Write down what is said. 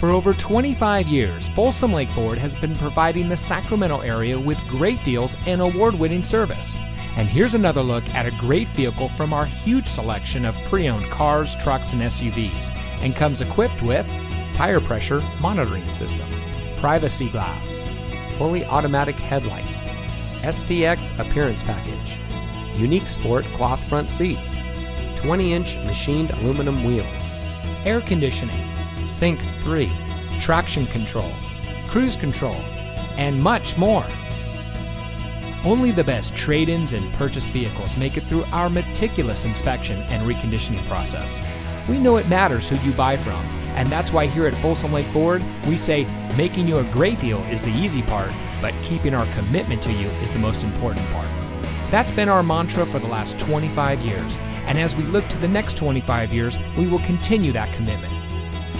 For over 25 years, Folsom Lake Ford has been providing the Sacramento area with great deals and award-winning service. And here's another look at a great vehicle from our huge selection of pre-owned cars, trucks, and SUVs, and comes equipped with tire pressure monitoring system, privacy glass, fully automatic headlights, STX appearance package, unique sport cloth front seats, 20-inch machined aluminum wheels, air conditioning, Sync 3, traction control, cruise control, and much more. Only the best trade-ins and purchased vehicles make it through our meticulous inspection and reconditioning process. We know it matters who you buy from, and that's why here at Folsom Lake Ford, we say making you a great deal is the easy part, but keeping our commitment to you is the most important part. That's been our mantra for the last 25 years, and as we look to the next 25 years, we will continue that commitment.